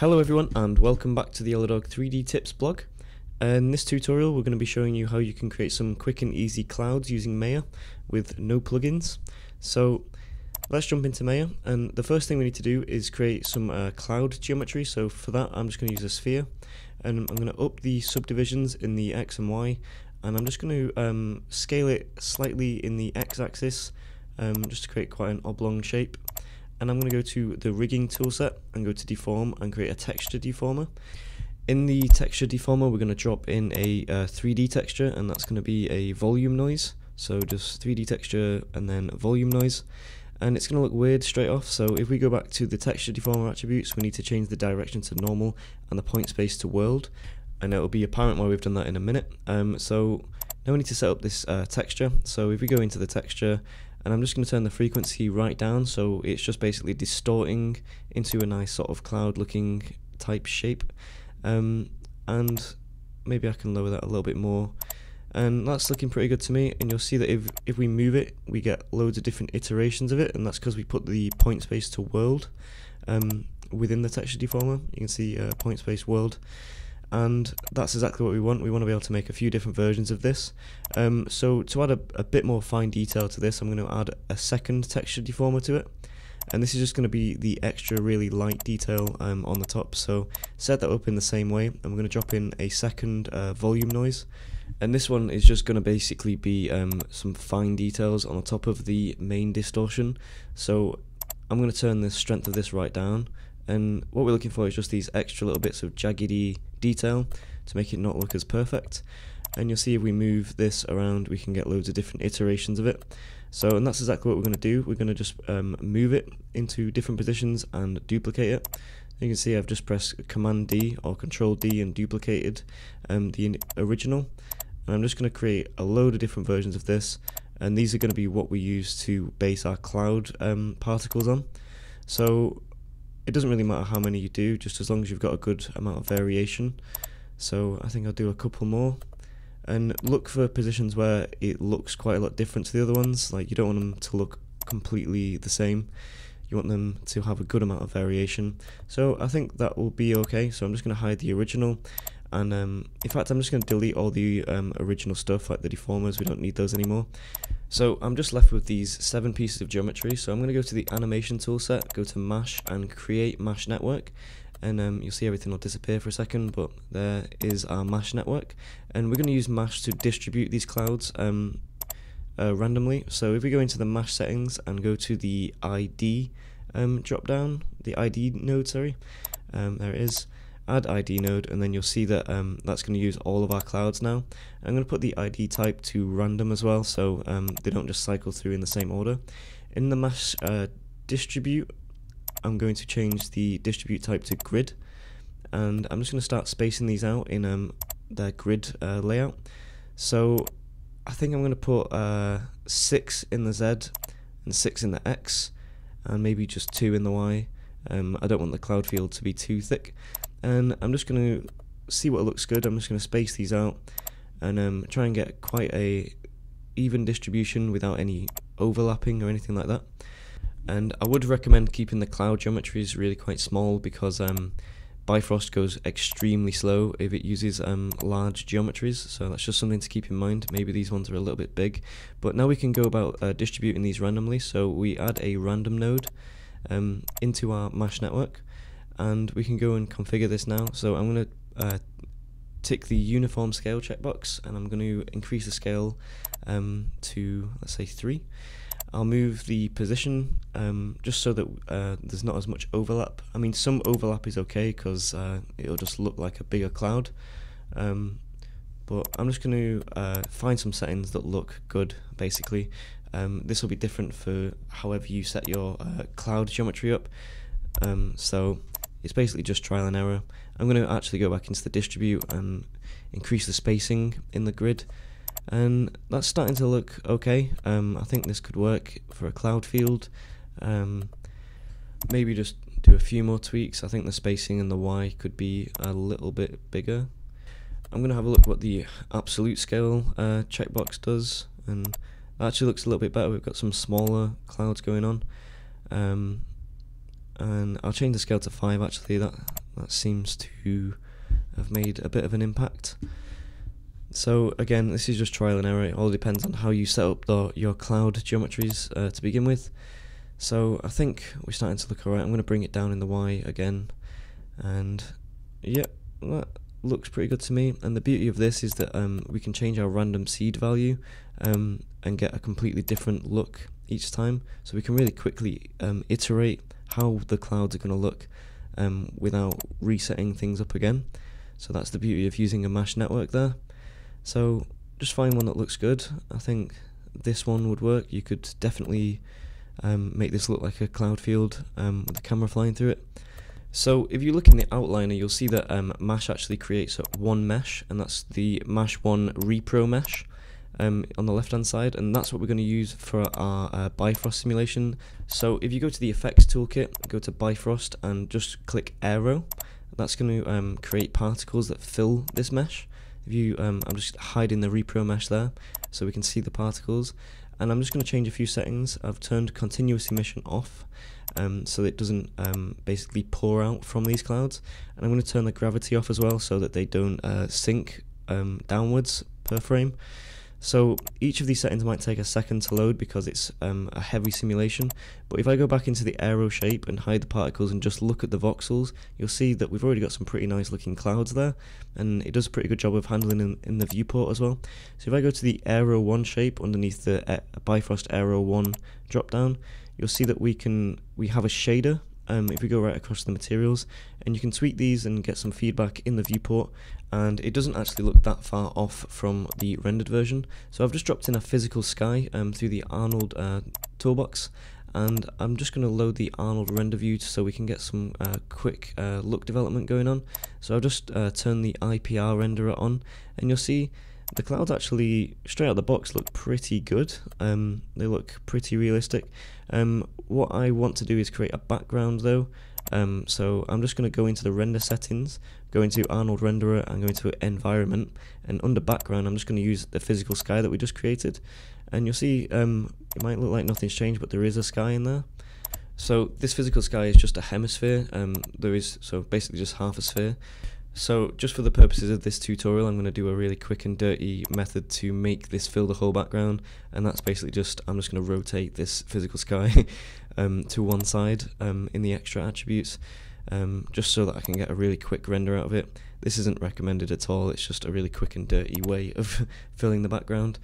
Hello everyone and welcome back to the Yellow Dog 3D Tips blog. In this tutorial we're going to be showing you how you can create some quick and easy clouds using Maya with no plugins. So let's jump into Maya, and the first thing we need to do is create some cloud geometry. So for that I'm just going to use a sphere, and I'm going to up the subdivisions in the X and Y, and I'm just going to scale it slightly in the X axis just to create quite an oblong shape. And I'm going to go to the rigging toolset and go to deform and create a texture deformer. In the texture deformer we're going to drop in a 3D texture, and that's going to be a volume noise. So just 3D texture and then volume noise, and it's going to look weird straight off. So if we go back to the texture deformer attributes, we need to change the direction to normal and the point space to world, and it'll be apparent why we've done that in a minute. So now we need to set up this texture. So if we go into the texture, and I'm just going to turn the frequency right down, so it's just basically distorting into a nice sort of cloud looking type shape, and maybe I can lower that a little bit more, and that's looking pretty good to me. And you'll see that if we move it we get loads of different iterations of it, and that's because we put the point space to world within the texture deformer. You can see point space world, and that's exactly what we want. We want to be able to make a few different versions of this. So to add a bit more fine detail to this, I'm going to add a second texture deformer to it, and this is just going to be the extra really light detail on the top. So set that up in the same way, and we're going to drop in a second volume noise, and this one is just going to basically be some fine details on the top of the main distortion. So I'm going to turn the strength of this right down, and what we're looking for is just these extra little bits of jaggedy detail to make it not look as perfect. And you'll see if we move this around we can get loads of different iterations of it. So, and that's exactly what we're going to do. We're going to just move it into different positions and duplicate it. You can see I've just pressed Command D or Control D and duplicated the original, and I'm just going to create a load of different versions of this, and these are going to be what we use to base our cloud particles on. So it doesn't really matter how many you do, just as long as you've got a good amount of variation. So I think I'll do a couple more, and look for positions where it looks quite a lot different to the other ones. Like, you don't want them to look completely the same, you want them to have a good amount of variation. So I think that will be okay. So I'm just going to hide the original, and in fact I'm just going to delete all the original stuff, like the deformers. We don't need those anymore. So I'm just left with these 7 pieces of geometry. So I'm going to go to the animation toolset, go to MASH and create MASH network, and you'll see everything will disappear for a second, but there is our MASH network, and we're going to use MASH to distribute these clouds randomly. So if we go into the MASH settings and go to the ID drop down, the ID node, sorry, there it is, add ID node, and then you'll see that that's going to use all of our clouds now. I'm going to put the ID type to random as well, so they don't just cycle through in the same order. In the MASH distribute, I'm going to change the distribute type to grid, and I'm just going to start spacing these out in their grid layout. So I think I'm going to put 6 in the Z and 6 in the X, and maybe just 2 in the Y. I don't want the cloud field to be too thick, and I'm just going to see what looks good. I'm just going to space these out and try and get quite a even distribution without any overlapping or anything like that. And I would recommend keeping the cloud geometries really quite small, because Bifrost goes extremely slow if it uses large geometries, so that's just something to keep in mind. Maybe these ones are a little bit big. But now we can go about distributing these randomly. So we add a random node into our MASH network, and we can go and configure this now. So I'm going to tick the uniform scale checkbox, and I'm going to increase the scale to, let's say, 3. I'll move the position just so that there's not as much overlap. I mean, some overlap is okay, because it'll just look like a bigger cloud, but I'm just going to find some settings that look good, basically. This will be different for however you set your cloud geometry up, so it's basically just trial and error. I'm going to actually go back into the distribute and increase the spacing in the grid, and that's starting to look okay. I think this could work for a cloud field. Maybe just do a few more tweaks. I think the spacing in the Y could be a little bit bigger. I'm going to have a look what the absolute scale checkbox does, and that actually looks a little bit better. We've got some smaller clouds going on. And I'll change the scale to 5 actually, that that seems to have made a bit of an impact. So again, this is just trial and error. It all depends on how you set up your cloud geometries to begin with. So I think we're starting to look alright. I'm going to bring it down in the Y again, and yeah, that looks pretty good to me. And the beauty of this is that we can change our random seed value and get a completely different look each time, so we can really quickly iterate how the clouds are going to look without resetting things up again. So that's the beauty of using a MASH network there. So just find one that looks good. I think this one would work. You could definitely make this look like a cloud field with the camera flying through it. So if you look in the outliner, you'll see that MASH actually creates one mesh, and that's the MASH 1 Repro mesh on the left hand side, and that's what we're going to use for our Bifrost simulation. So if you go to the effects toolkit, go to Bifrost and just click Aero, that's going to create particles that fill this mesh. If you, I'm just hiding the Repro mesh there so we can see the particles, and I'm just going to change a few settings. I've turned continuous emission off so it doesn't basically pour out from these clouds, and I'm going to turn the gravity off as well so that they don't sink downwards per frame. So each of these settings might take a second to load because it's a heavy simulation, but if I go back into the aero shape and hide the particles and just look at the voxels, you'll see that we've already got some pretty nice looking clouds there, and it does a pretty good job of handling in the viewport as well. So if I go to the Aero 1 shape underneath the Bifrost Aero 1 drop down, you'll see that we have a shader. If we go right across the materials, and you can tweak these and get some feedback in the viewport, and it doesn't actually look that far off from the rendered version. So I've just dropped in a physical sky through the Arnold toolbox, and I'm just going to load the Arnold render view so we can get some quick look development going on. So I'll just turn the IPR renderer on, and you'll see the clouds actually, straight out of the box, look pretty good. They look pretty realistic. What I want to do is create a background though. So I'm just going to go into the render settings, go into Arnold renderer, and go into environment, and under background I'm just going to use the physical sky that we just created. And you'll see it might look like nothing's changed, but there is a sky in there. So this physical sky is just a hemisphere. So basically just half a sphere. So just for the purposes of this tutorial, I'm going to do a really quick and dirty method to make this fill the whole background, and that's basically just, I'm just going to rotate this physical sky to one side in the extra attributes, just so that I can get a really quick render out of it. This isn't recommended at all, it's just a really quick and dirty way of filling the background.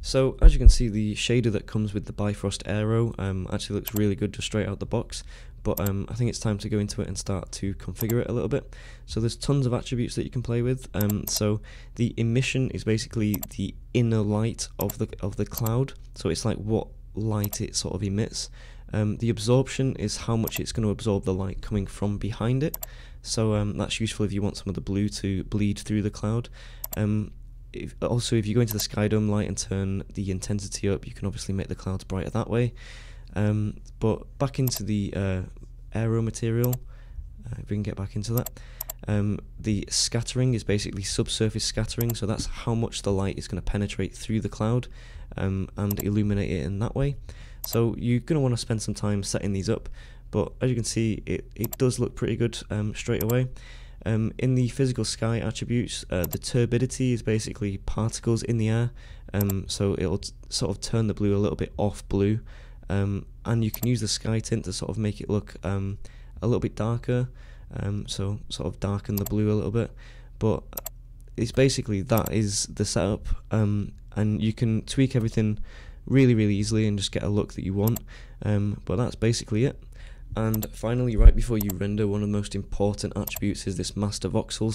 So as you can see, the shader that comes with the Bifrost Aero actually looks really good just straight out the box, but I think it's time to go into it and start to configure it a little bit. So there's tons of attributes that you can play with. So the emission is basically the inner light of the cloud, so it's like what light it sort of emits. The absorption is how much it's going to absorb the light coming from behind it, so that's useful if you want some of the blue to bleed through the cloud. Also, if you go into the sky dome light and turn the intensity up, you can obviously make the clouds brighter that way. But back into the aero material, if we can get back into that, the scattering is basically subsurface scattering, so that's how much the light is going to penetrate through the cloud and illuminate it in that way. So you're going to want to spend some time setting these up, but as you can see, it does look pretty good straight away. In the physical sky attributes, the turbidity is basically particles in the air, so it'll sort of turn the blue a little bit off blue, and you can use the sky tint to sort of make it look a little bit darker, so sort of darken the blue a little bit. But it's basically, that is the setup, and you can tweak everything really easily and just get a look that you want, but that's basically it. And finally, right before you render, one of the most important attributes is this master voxel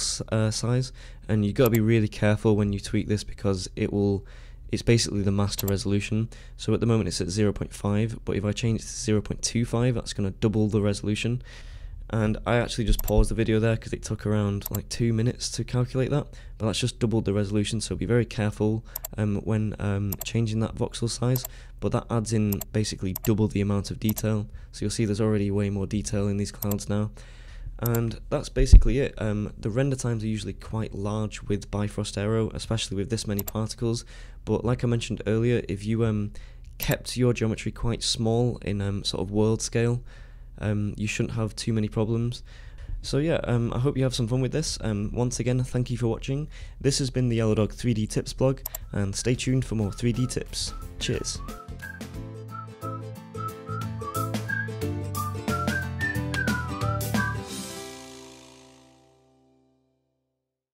size, and you've got to be really careful when you tweak this because it's basically the master resolution. So at the moment it's at 0.5, but if I change it to 0.25, that's going to double the resolution. And I actually just paused the video there because it took around like 2 minutes to calculate that, but that's just doubled the resolution, so be very careful when changing that voxel size. But that adds in basically double the amount of detail, so you'll see there's already way more detail in these clouds now. And that's basically it. The render times are usually quite large with Bifrost Aero, especially with this many particles, but like I mentioned earlier, if you kept your geometry quite small in sort of world scale, you shouldn't have too many problems. So yeah, I hope you have some fun with this. Once again, thank you for watching. This has been the Yellow Dog 3D Tips blog, and stay tuned for more 3D tips. Cheers!